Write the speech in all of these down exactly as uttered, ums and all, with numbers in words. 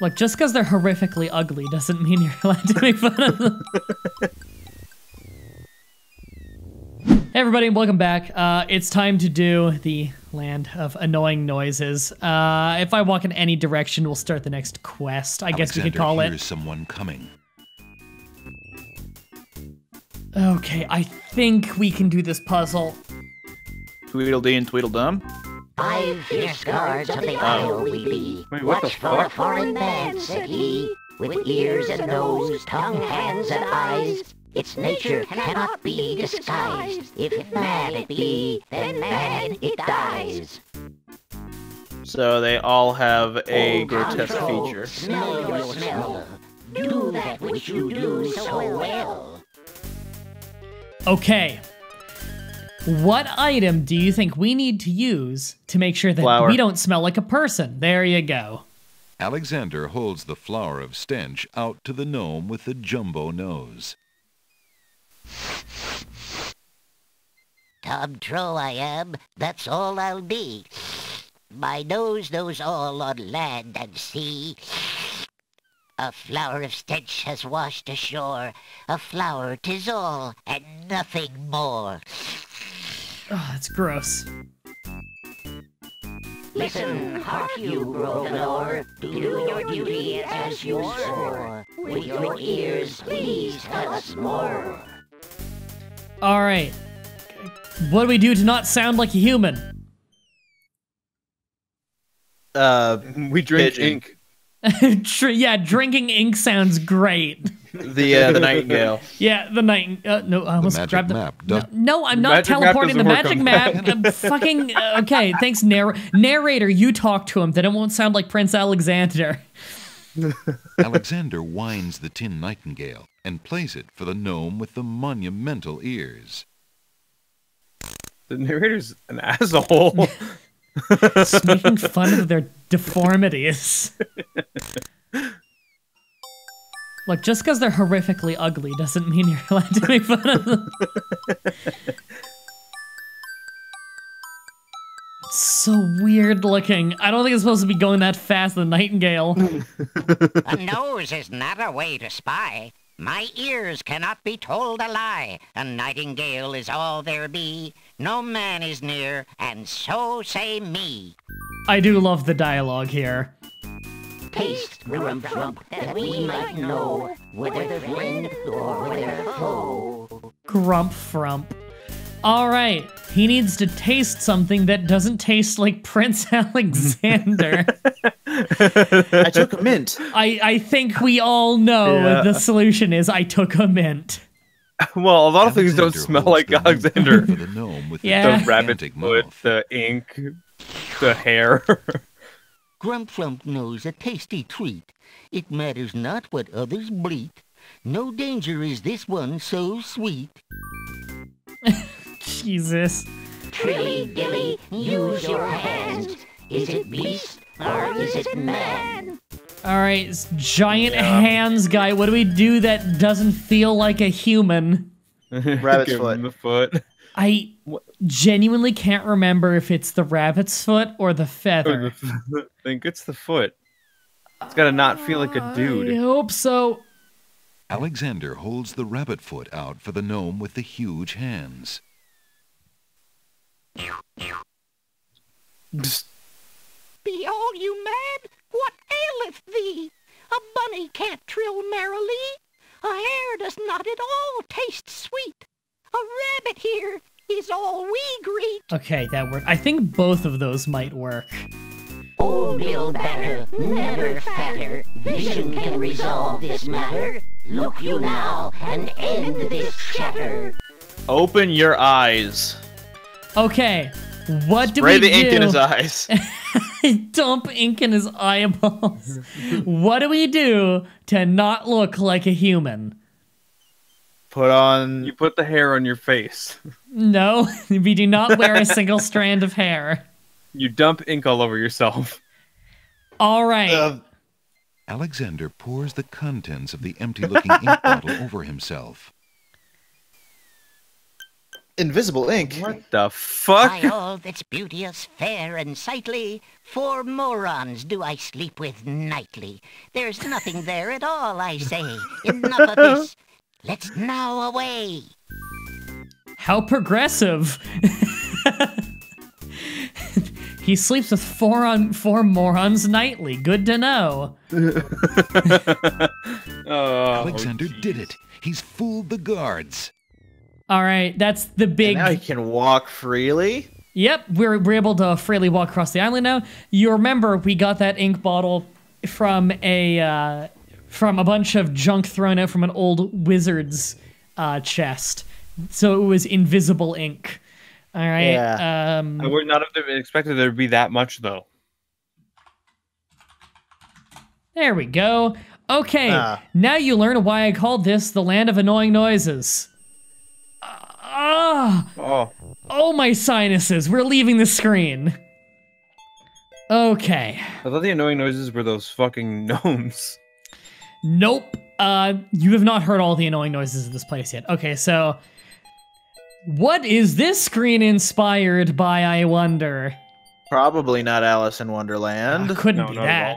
Look, just because they're horrifically ugly doesn't mean you're allowed to make fun of them. Hey everybody, welcome back. Uh, it's time to do the Land of Annoying Noises. Uh, if I walk in any direction, we'll start the next quest. I Alexander, guess we could call it. Here's someone coming. Okay, I think we can do this puzzle. Tweedledee and Tweedledum. Five fierce guards of the Isle we be. Wait, what Watch the fuck? for a foreign man, said he, with ears and nose, tongue, hands, and eyes. Its nature cannot be disguised. If man it be, then man it dies. So they all have a grotesque feature. Smell your smell. Do that which you do so well. Okay. What item do you think we need to use to make sure that flower. we don't smell like a person? There you go. Alexander holds the flower of stench out to the gnome with the jumbo nose. Tub-tro I am, that's all I'll be. My nose knows all on land and sea. A flower of stench has washed ashore. A flower, 'tis all, and nothing more. Oh, that's gross. Listen, hark you, Grovelor. Do your duty as you swore. With your ears, please tell us more. Alright. What do we do to not sound like a human? Uh, we drink ink. Yeah, drinking ink sounds great. The uh, the nightingale. Yeah, the night. Uh, no, I almost grabbed the map. No, no, I'm not teleporting the magic map. I'm fucking uh, okay. Thanks, narr narrator. You talk to him. Then it won't sound like Prince Alexander. Alexander winds the tin nightingale and plays it for the gnome with the monumental ears. The narrator's an asshole. Just making fun of their deformities. Look, just because they're horrifically ugly doesn't mean you're allowed to make fun of them. It's so weird looking. I don't think it's supposed to be going that fast, the nightingale. A nose is not a way to spy. My ears cannot be told a lie. A nightingale is all there be. No man is near, and so say me. I do love the dialogue here. Taste, Rump Trump, that we might know, whether friend or whether foe. Grump Frump. Alright, he needs to taste something that doesn't taste like Prince Alexander. I took a mint. I, I think we all know yeah. what the solution is. I took a mint. Well, a lot of Alexander things don't smell like Alexander. The, gnome with yeah. the rabbit with the ink, the hair. Grump Flump knows a tasty treat. It matters not what others bleat. No danger is this one so sweet. Jesus. Trilly dilly, use your hands. Is it beast or is it man? Alright, it's giant yeah. hands guy. What do we do that doesn't feel like a human? Rabbit's foot. Him the foot. I genuinely can't remember if it's the rabbit's foot or the feather. I think it's the foot. It's gotta not feel like a dude. I hope so. Alexander holds the rabbit foot out for the gnome with the huge hands. Be all you mad? What aileth thee? A bunny can't trill merrily. A hare does not at all taste sweet. A rabbit here is all we greet. Okay, that worked. I think both of those might work. Old ill batter, never fatter. Vision can resolve this matter. Look you now and end this chatter. Open your eyes. Okay, what do we do? Spray the ink in his eyes. Dump ink in his eyeballs. What do we do to not look like a human? Put on... You put the hair on your face. No, we do not wear a single strand of hair. You dump ink all over yourself. All right. Uh, Alexander pours the contents of the empty-looking ink bottle over himself. invisible ink. What the fuck? By all that's beauteous, fair, and sightly, four morons do I sleep with nightly. There's nothing there at all, I say. Enough of this. Let's now away. How progressive. He sleeps with four, on, four morons nightly. Good to know. Oh, Alexander geez. did it. He's fooled the guards. All right, that's the big... And now he can walk freely? Yep, we're, we're able to freely walk across the island now. You remember we got that ink bottle from a uh, from a bunch of junk thrown out from an old wizard's uh, chest. So it was invisible ink. All right. Yeah. Um, I would not have expected there to be that much, though. There we go. Okay, uh. now you learn why I called this the Land of Annoying Noises. Uh, oh. oh, my sinuses. We're leaving the screen. Okay. I thought the annoying noises were those fucking gnomes. Nope. Uh, you have not heard all the annoying noises of this place yet. Okay, so... What is this screen inspired by, I wonder? Probably not Alice in Wonderland. Uh, couldn't no, be that.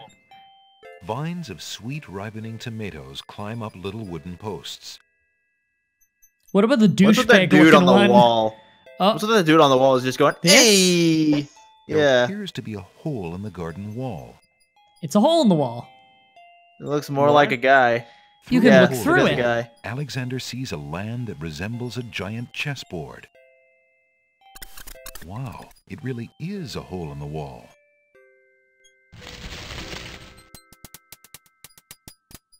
Vines of sweet ripening tomatoes climb up little wooden posts. What about the douchebag dude on the one? wall? Oh. What's with the dude on the wall is just going, hey! There yeah. appears to be a hole in the garden wall. It's a hole in the wall. It looks more what? like a guy. You can yeah, look through it. Guy. Alexander sees a land that resembles a giant chessboard. Wow, it really is a hole in the wall.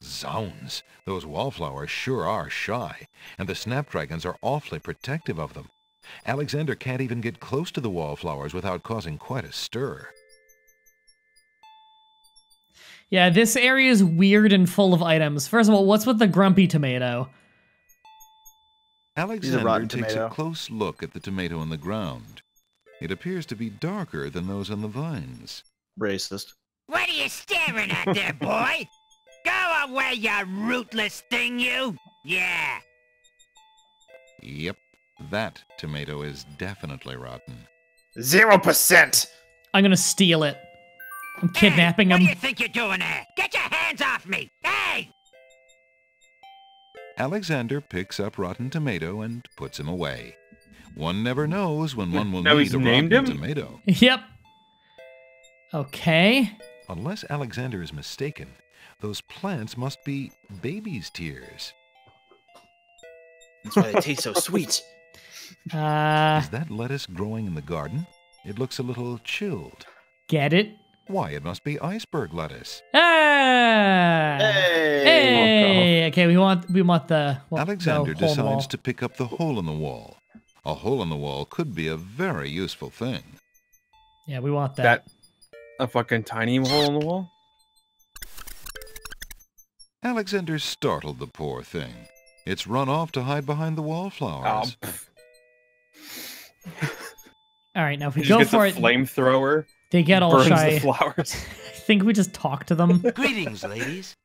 Zounds, those wallflowers sure are shy, and the snapdragons are awfully protective of them. Alexander can't even get close to the wallflowers without causing quite a stir. Yeah, this area is weird and full of items. First of all, what's with the grumpy tomato? Alexander takes a close look at the tomato on the ground. It appears to be darker than those on the vines. Racist. What are you staring at there, boy? Go away, you rootless thing, you! Yeah! Yep, that tomato is definitely rotten. Zero percent! I'm gonna steal it. I'm kidnapping hey, what him. What do you think you're doing there? Get your hands off me! Hey! Alexander picks up rotten tomato and puts him away. One never knows when one will now need a rotten him? tomato. Yep. Okay. Unless Alexander is mistaken, those plants must be baby's tears. That's why they taste so sweet. Uh, is that lettuce growing in the garden? It looks a little chilled. Get it? Why, it must be iceberg lettuce. Ah! Hey! Hey! Okay, we want we want the well, Alexander no, decides to pick up the hole in the wall. A hole in the wall could be a very useful thing. Yeah, we want that. That a fucking tiny hole in the wall? Alexander startled the poor thing. It's run off to hide behind the wallflowers. Oh. All right, now if we go for it, flamethrower. They get all burns shy. The flowers. I think we just talk to them. Greetings, ladies.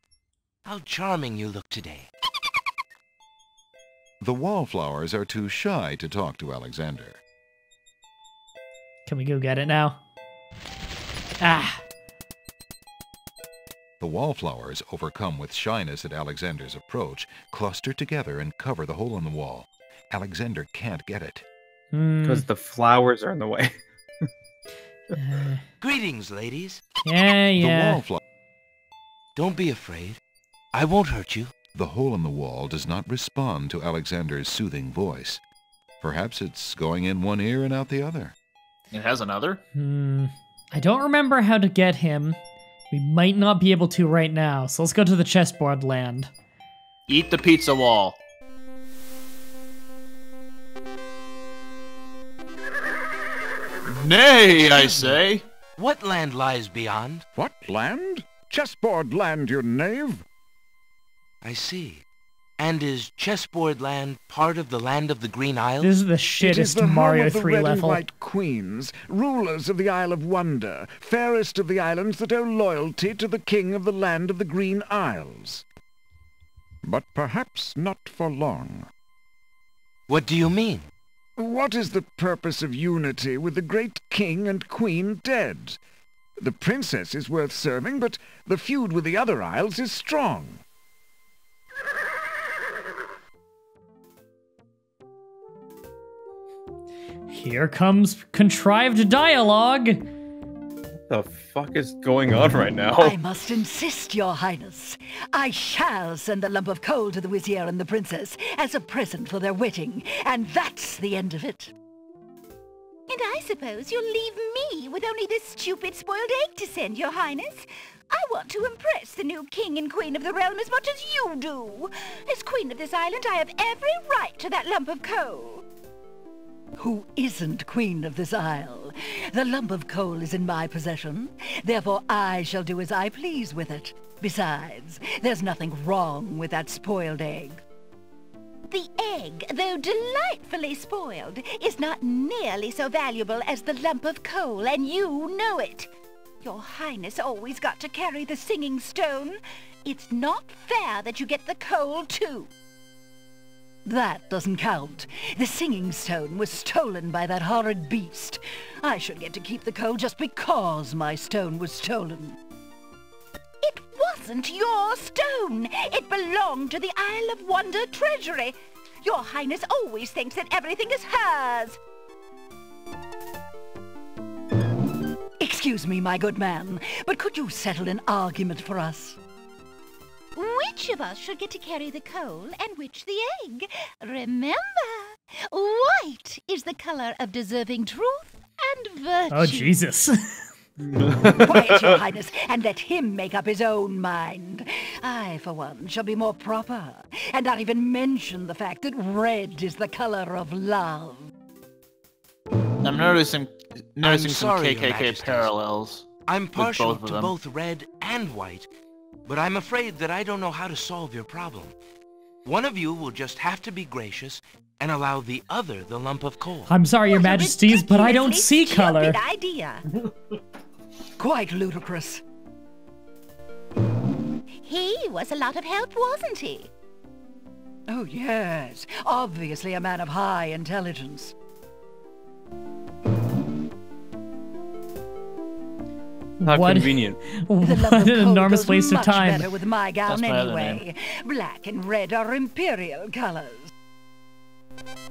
How charming you look today. The wallflowers are too shy to talk to Alexander. Can we go get it now? Ah. The wallflowers, overcome with shyness at Alexander's approach, cluster together and cover the hole in the wall. Alexander can't get it. Because mm. the flowers are in the way. uh. Greetings, ladies. Yeah, yeah. The wallflower. Don't be afraid. I won't hurt you. The hole in the wall does not respond to Alexander's soothing voice. Perhaps it's going in one ear and out the other. It has another? Hmm. I don't remember how to get him. We might not be able to right now, so let's go to the chessboard land. Eat the pizza wall. Nay, I say. What land lies beyond? What land? Chessboard land, you knave. I see. And is Chessboard Land part of the Land of the Green Isles? This is the shittest it is the Mario three level. It is the home of the red and white queens, rulers of the Isle of Wonder, fairest of the islands that owe loyalty to the king of the Land of the Green Isles. But perhaps not for long. What do you mean? What is the purpose of unity with the great king and queen dead? The princess is worth serving, but the feud with the other isles is strong. Here comes contrived dialogue. What the fuck is going on right now? I must insist, Your Highness. I shall send the lump of coal to the Wazir and the Princess as a present for their wedding, and that's the end of it. And I suppose you'll leave me with only this stupid spoiled egg to send, Your Highness. I want to impress the new king and queen of the realm as much as you do. As queen of this island, I have every right to that lump of coal. Who isn't queen of this isle? The lump of coal is in my possession. Therefore, I shall do as I please with it. Besides, there's nothing wrong with that spoiled egg. The egg, though delightfully spoiled, is not nearly so valuable as the lump of coal, and you know it. Your Highness always got to carry the singing stone. It's not fair that you get the coal, too. That doesn't count. The singing stone was stolen by that horrid beast. I should get to keep the coal just because my stone was stolen. It wasn't your stone. It belonged to the Isle of Wonder Treasury. Your Highness always thinks that everything is hers. Excuse me, my good man, but could you settle an argument for us? Which of us should get to carry the coal and which the egg? Remember, white is the color of deserving truth and virtue. Oh, Jesus. Quiet, Your Highness, and let him make up his own mind. I, for one, shall be more proper, and not even mention the fact that red is the color of love. I'm noticing, noticing I'm sorry, some K K K parallels. I'm partial both to both red and white. But I'm afraid that I don't know how to solve your problem. One of you will just have to be gracious and allow the other the lump of coal. I'm sorry, Your Majesties, but I don't see color. Idea. Quite ludicrous. He was a lot of help, wasn't he? Oh, yes. Obviously a man of high intelligence. How what, convenient. What an enormous waste of time. With my gown anyway. Black and red are imperial colors.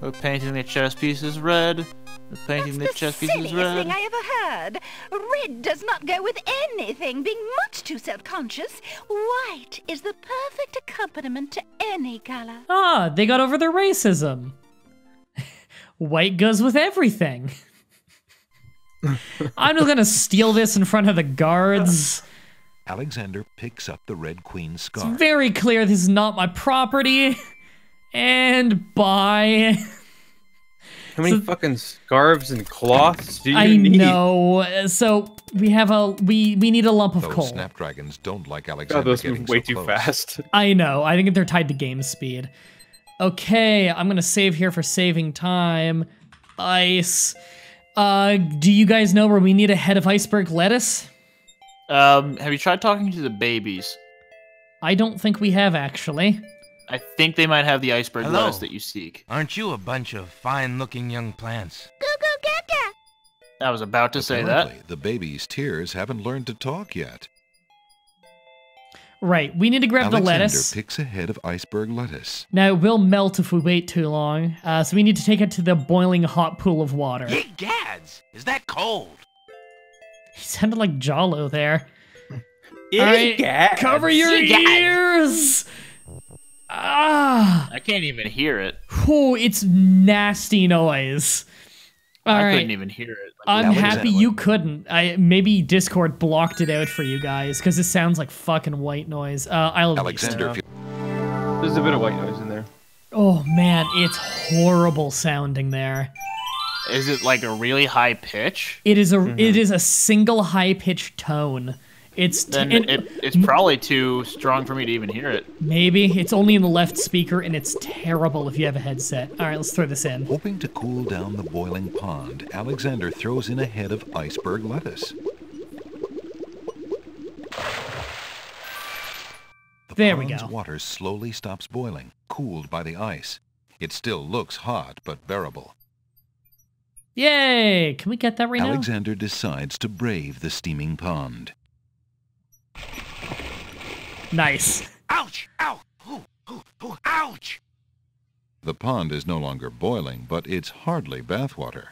We're painting the chess pieces red. We're painting That's the, the chess pieces red. That's the silliest thing I ever heard. Red does not go with anything, being much too self-conscious. White is the perfect accompaniment to any color. Ah, they got over their racism. White goes with everything. I'm just gonna steal this in front of the guards. Alexander picks up the Red Queen's scarf. It's very clear this is not my property. And bye. How many so, fucking scarves and cloths do you I need? I know. So we have a we we need a lump of those coal. Snapdragons don't like Alexander. God, those move way so too close. fast. I know. I think they're tied to game speed. Okay, I'm gonna save here for saving time. Ice. Uh, do you guys know where we need a head of iceberg lettuce? Um, have you tried talking to the babies? I don't think we have, actually. I think they might have the iceberg Hello. lettuce that you seek. Aren't you a bunch of fine-looking young plants? Go, go, gaga! I was about to Apparently, say that. The baby's tears haven't learned to talk yet. Right, we need to grab Alexander the lettuce. Picks a head of iceberg lettuce. Now, it will melt if we wait too long, uh, so we need to take it to the boiling hot pool of water. Hey, gads! Is that cold? He sounded like Jollo there. All right, gads. Cover your ears! Ah! I can't even hear it. Oh, it's nasty noise. All I right. couldn't even hear it. Like, I'm happy you couldn't. I maybe Discord blocked it out for you guys because it sounds like fucking white noise. Uh, I love Alexander. There's a bit of white noise in there. Oh man, it's horrible sounding there. Is it like a really high pitch? It is a. Mm-hmm. It is a single high pitched tone. It's t then it, it, it's probably too strong for me to even hear it. Maybe. It's only in the left speaker, and it's terrible if you have a headset. All right, let's throw this in. Hoping to cool down the boiling pond, Alexander throws in a head of iceberg lettuce. The there we go. The pond's water slowly stops boiling, cooled by the ice. It still looks hot, but bearable. Yay! Can we get that right now? Alexander decides to brave the steaming pond. Nice. Ouch! Ow! Ooh, ooh, ooh, ouch! The pond is no longer boiling, but it's hardly bathwater.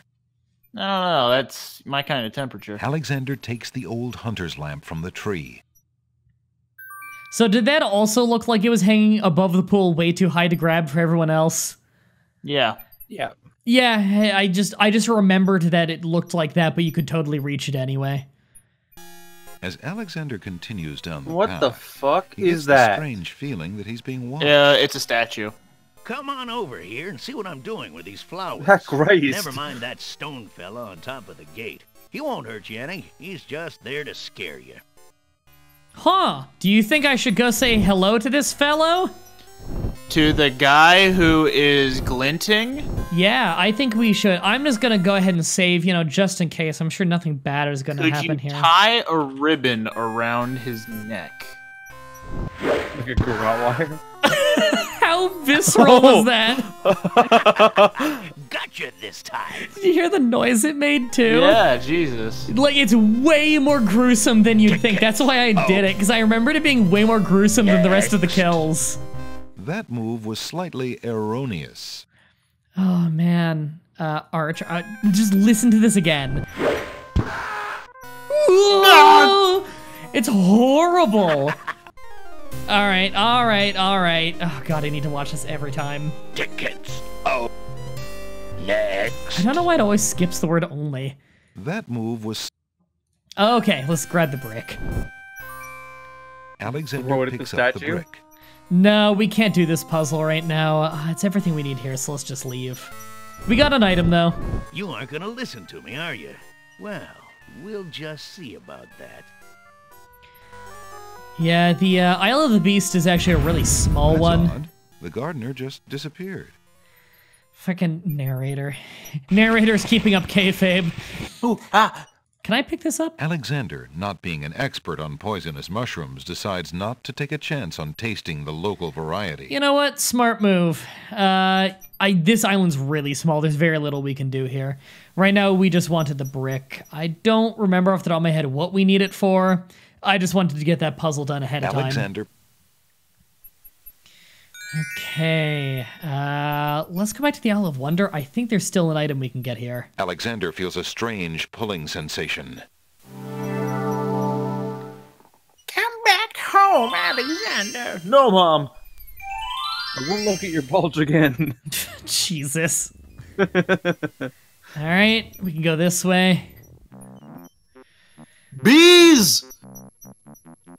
No, no, no, that's my kind of temperature. Alexander takes the old hunter's lamp from the tree. So did that also look like it was hanging above the pool way too high to grab for everyone else? Yeah. Yeah. Yeah, I just I just remembered that it looked like that, but you could totally reach it anyway. As Alexander continues down the what path, the fuck he is gets that? A strange feeling that he's being watched. Yeah, it's a statue. Come on over here and see what I'm doing with these flowers. That's right. Never mind that stone fella on top of the gate. He won't hurt you any. He's just there to scare you. Huh. Do you think I should go say hello to this fellow? To the guy who is glinting? Yeah, I think we should. I'm just going to go ahead and save, you know, just in case. I'm sure nothing bad is going to happen here. Could you tie a ribbon around his neck? Like a garrote wire? How visceral was that? Gotcha this time. Did you hear the noise it made too? Yeah, Jesus. Like, it's way more gruesome than you'd think. That's why I oh. did it, because I remembered it being way more gruesome yeah. than the rest of the kills. That move was slightly erroneous. Oh, man. Uh, Arch, uh, just listen to this again. No! It's horrible. All right, all right, all right. Oh, God, I need to watch this every time. Tickets. Oh. Next. I don't know why it always skips the word only. That move was... Okay, let's grab the brick. Alexander picks up the brick. No, we can't do this puzzle right now. Uh, it's everything we need here, so let's just leave. We got an item, though. You aren't gonna listen to me, are you? Well, we'll just see about that. Yeah, the uh, Isle of the Beast is actually a really small That's one. Odd. The gardener just disappeared. Frickin' narrator. Narrator's keeping up kayfabe. Ooh, ah! Can I pick this up? Alexander, not being an expert on poisonous mushrooms, decides not to take a chance on tasting the local variety. You know what? Smart move. Uh, I this island's really small. There's very little we can do here. Right now, we just wanted the brick. I don't remember off the top of my head what we need it for. I just wanted to get that puzzle done ahead of time. Alexander. Okay. Uh, let's go back to the Isle of Wonder. I think there's still an item we can get here. Alexander feels a strange pulling sensation. Come back home, Alexander. No, Mom. I won't look at your bulge again. Jesus. All right. We can go this way. Bees!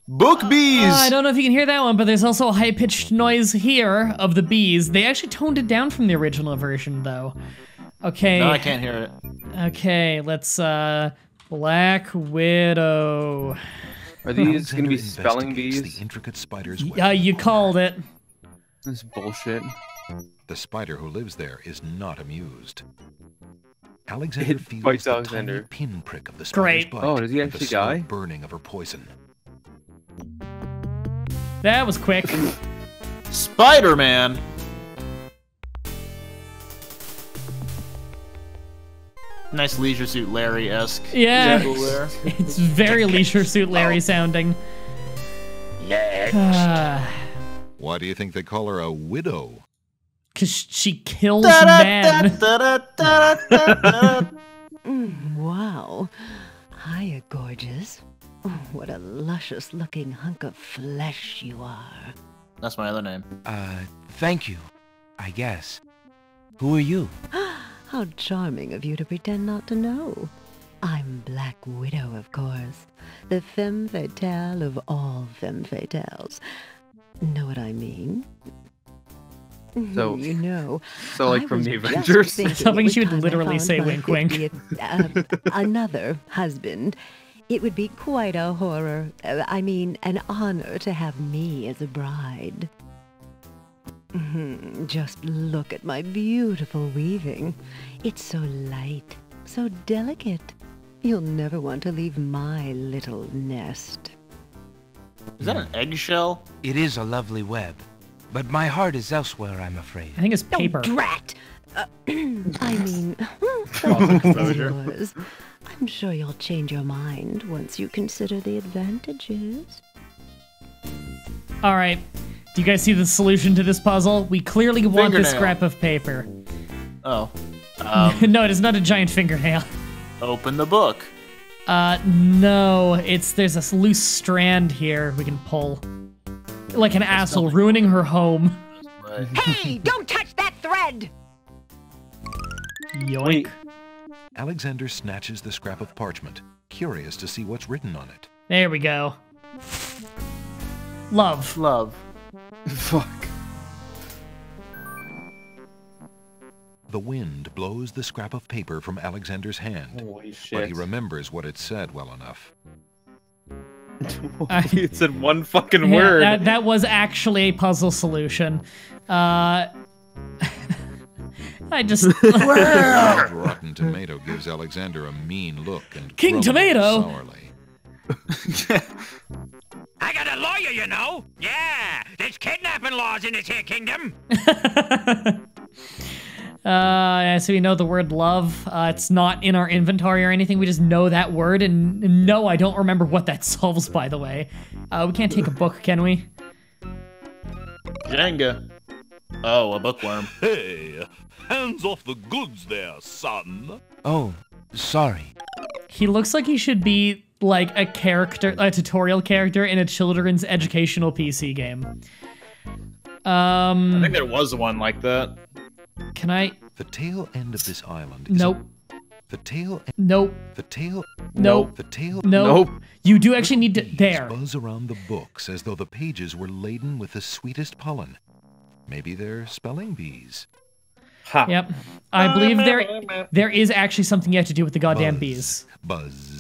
Book bees! Uh, I don't know if you can hear that one, but there's also a high-pitched noise here of the bees. They actually toned it down from the original version, though. Okay. No, I can't hear it. Okay, let's, uh... Black Widow. Are these gonna be spelling bees? The intricate spider's web. Yeah, you called it. This is bullshit. The spider who lives there is not amused. Alexander it feels bites the Alexander. Tiny pinprick of the spider's Great. Bite. Oh, does he actually die? Burning of her poison. That was quick. Spider-Man! Nice Leisure Suit Larry-esque. Yeah. It's very Leisure Suit Larry sounding. Next. Uh, Why do you think they call her a widow? Because she kills men. mm, wow. Hiya, gorgeous. What a luscious-looking hunk of flesh you are. That's my other name. Uh, thank you, I guess. Who are you? How charming of you to pretend not to know. I'm Black Widow, of course. The femme fatale of all femme fatales. Know what I mean? So, you know, so like I from the Avengers? Something she would literally say, wink, wink. Uh, another husband. It would be quite a horror, uh, I mean, an honor to have me as a bride. Mm-hmm. Just look at my beautiful weaving. It's so light, so delicate. You'll never want to leave my little nest. Is that an eggshell? It is a lovely web, but my heart is elsewhere, I'm afraid. I think it's paper. Oh, drat! Uh, I mean, was, I'm sure you'll change your mind once you consider the advantages. All right. Do you guys see the solution to this puzzle? We clearly fingernail. want this scrap of paper. Oh. Um, no, it is not a giant fingernail. Open the book. Uh, no. It's there's a loose strand here we can pull. Like an That's asshole something. ruining her home. Hey, don't touch that thread! Yoink. Wait. Alexander snatches the scrap of parchment, curious to see what's written on it. There we go. Love. Love. Fuck. The wind blows the scrap of paper from Alexander's hand. Holy shit. But he remembers what it said well enough. I, it said one fucking yeah, word. That, that was actually a puzzle solution. Uh, I just... Rotten Tomato gives Alexander a mean look and King Tomato sourly. I got a lawyer, you know. Yeah, there's kidnapping laws in this here kingdom. uh, so we know the word love. Uh, it's not in our inventory or anything. We just know that word. And no, I don't remember what that solves, by the way. Uh, we can't take a book, can we? Jenga. Oh, a bookworm. Hey, hands off the goods there, son. Oh, sorry. He looks like he should be... like a character, a tutorial character in a children's educational P C game. Um, I think there was one like that. Can I? The tail end of this island. Is nope. A... The tail. End... Nope. The tail. Nope. The tail. Nope. nope. You do actually need to. There. Buzz around the books as though the pages were laden with the sweetest pollen. Maybe they're spelling bees. Ha. Yep. I believe there there is actually something you have to do with the goddamn Buzz. bees. Buzz.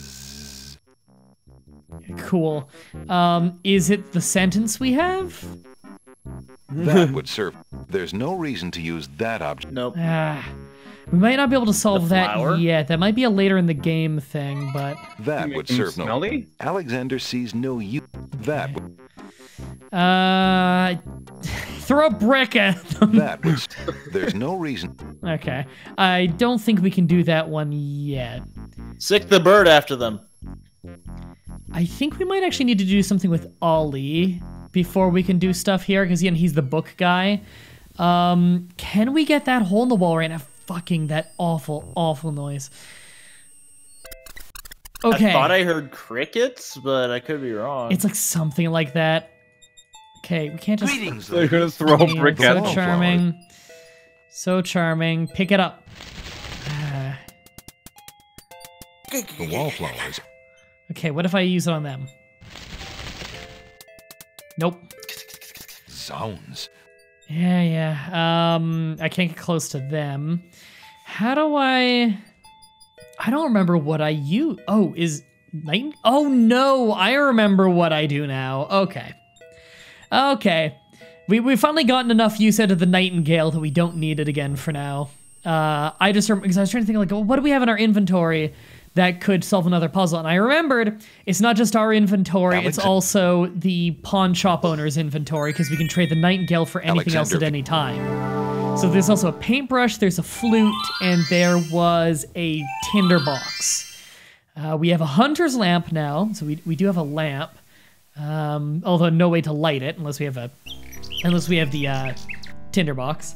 Cool. Um, is it the sentence we have? That would serve. There's no reason to use that object. Nope. Ah, we might not be able to solve that yet. That might be a later in the game thing, but... That would serve no... Alexander sees no use. That would... Uh... Throw a brick at them. That was... There's no reason. Okay. I don't think we can do that one yet. Sick the bird after them. I think we might actually need to do something with Ollie before we can do stuff here, because again, he's the book guy. Um, can we get that hole in the wall right now? Fucking that awful, awful noise. Okay. I thought I heard crickets, but I could be wrong. It's like something like that. Okay, we can't just... Greetings, they're gonna throw a brick at him. So charming. So charming. Pick it up. Uh... The wallflowers... Okay, what if I use it on them? Nope. Zones. Yeah, yeah. Um, I can't get close to them. How do I... I don't remember what I use. Oh, is... Night... Oh, no! I remember what I do now. Okay. Okay. We, we've finally gotten enough use out of the Nightingale that we don't need it again for now. Uh, I just... Because I was trying to think, like, well, what do we have in our inventory that could solve another puzzle? And I remembered, it's not just our inventory, Alexander, it's also the pawn shop owner's inventory, because we can trade the Nightingale for anything Alexander. else at any time. So there's also a paintbrush, there's a flute, and there was a tinderbox. Uh, we have a hunter's lamp now, so we, we do have a lamp, um, although no way to light it unless we have a unless we have the uh, tinderbox.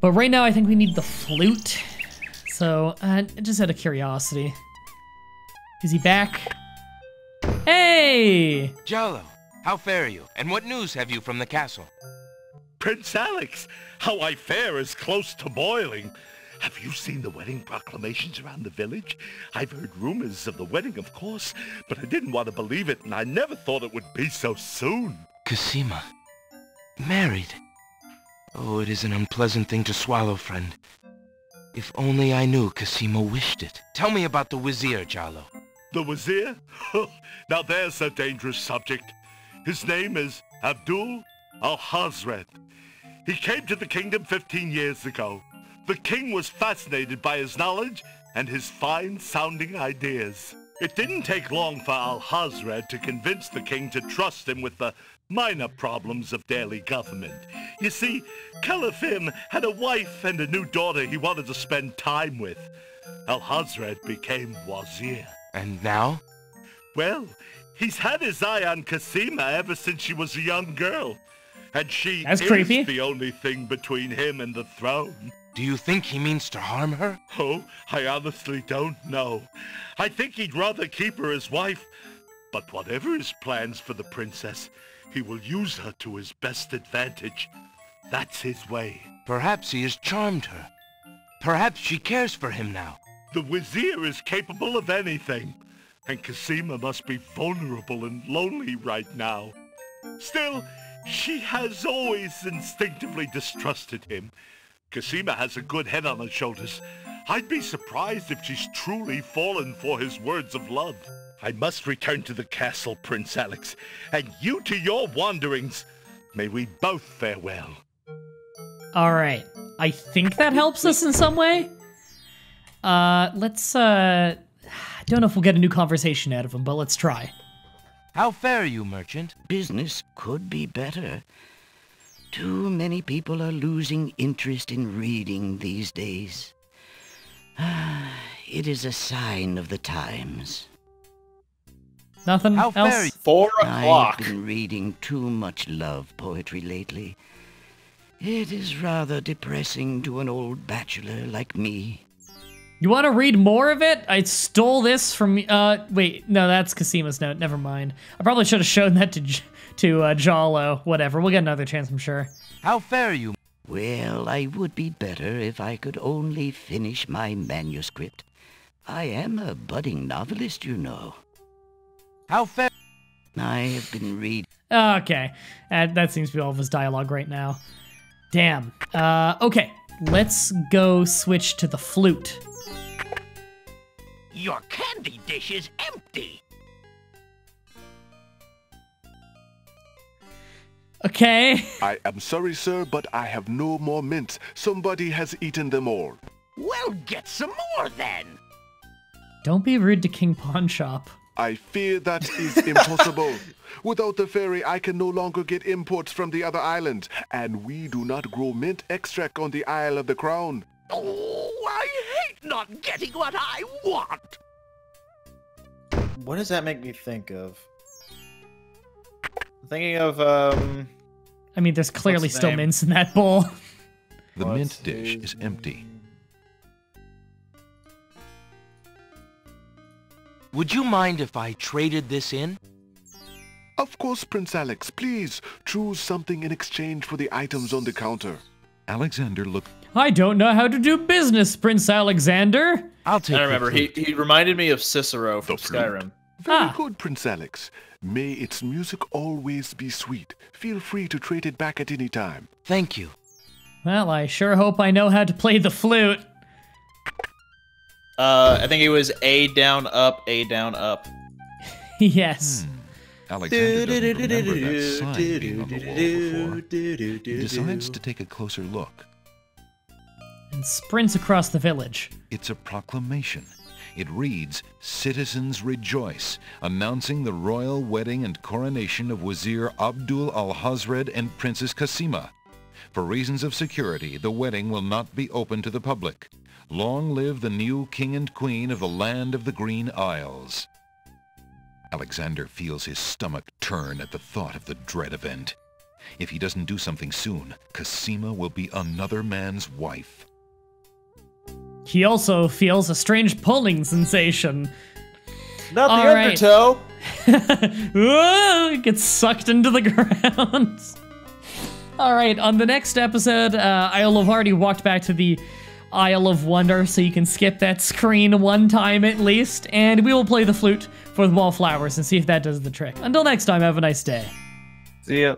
But right now I think we need the flute. So, uh, just out of curiosity. Is he back? Hey! Jollo, how fare you? And what news have you from the castle? Prince Alex, how I fare is close to boiling. Have you seen the wedding proclamations around the village? I've heard rumors of the wedding, of course, but I didn't want to believe it, and I never thought it would be so soon. Cassima, married. Oh, it is an unpleasant thing to swallow, friend. If only I knew Cassima wished it. Tell me about the Wazir, Jollo. The Wazir? Now there's a dangerous subject. His name is Abdul al-Hazred. He came to the kingdom fifteen years ago. The king was fascinated by his knowledge and his fine-sounding ideas. It didn't take long for al-Hazred to convince the king to trust him with the minor problems of daily government. You see, Califim had a wife and a new daughter he wanted to spend time with. Al-Hazred became Wazir. And now? Well, he's had his eye on Cassima ever since she was a young girl. And she That's is creepy. the only thing between him and the throne. Do you think he means to harm her? Oh, I honestly don't know. I think he'd rather keep her as wife. But whatever his plans for the princess, he will use her to his best advantage. That's his way. Perhaps he has charmed her. Perhaps she cares for him now. The Wazir is capable of anything. And Cassima must be vulnerable and lonely right now. Still, she has always instinctively distrusted him. Cassima has a good head on her shoulders. I'd be surprised if she's truly fallen for his words of love. I must return to the castle, Prince Alex, and you to your wanderings. May we both farewell. All right. I think that helps us in some way. Uh, let's, uh... I don't know if we'll get a new conversation out of him, but let's try. How fare you, merchant? Business could be better. Too many people are losing interest in reading these days. Ah, it is a sign of the times. Nothing How else? Fare you? Four o'clock. I've been reading too much love poetry lately. It is rather depressing to an old bachelor like me. You want to read more of it? I stole this from, uh, wait, no, that's Cassima's note. Never mind. I probably should have shown that to, to uh, Jollo. Whatever, we'll get another chance, I'm sure. How fare you? Well, I would be better if I could only finish my manuscript. I am a budding novelist, you know. How fare? I have been reading. Okay, uh, that seems to be all of his dialogue right now. Damn. Uh, okay, let's go switch to the flute. Your candy dish is empty. Okay. I am sorry, sir, but I have no more mints. Somebody has eaten them all. Well, get some more then. Don't be rude to King Pawn Shop. I fear that is impossible. Without the ferry, I can no longer get imports from the other islands, and we do not grow mint extract on the Isle of the Crown. Oh, I hate not getting what I want! What does that make me think of? I'm thinking of, um... I mean, there's clearly still name? mints in that bowl. The what's mint dish his... is empty. Would you mind if I traded this in? Of course, Prince Alex. Please, choose something in exchange for the items on the counter. Alexander looked... I don't know how to do business, Prince Alexander. I'll take. I remember he he reminded me of Cicero from Skyrim. Very ah. good, Prince Alex. May its music always be sweet. Feel free to trade it back at any time. Thank you. Well, I sure hope I know how to play the flute. Uh, I think it was A down up, A down up. Yes. Hmm. Alexander doesn't remember that sign being on the wall before. He decides to take a closer look. And sprints across the village. It's a proclamation. It reads, "Citizens rejoice," announcing the royal wedding and coronation of Wazir Abdul al-Hazred and Princess Cassima. For reasons of security, the wedding will not be open to the public. Long live the new king and queen of the Land of the Green Isles. Alexander feels his stomach turn at the thought of the dread event. If he doesn't do something soon, Cassima will be another man's wife. He also feels a strange pulling sensation. Not the All undertow! Right. Whoa, it gets sucked into the ground. Alright, on the next episode, uh, I'll have already walked back to the Isle of Wonder, so you can skip that screen one time at least, and we will play the flute for the wallflowers and see if that does the trick. Until next time, have a nice day. See ya.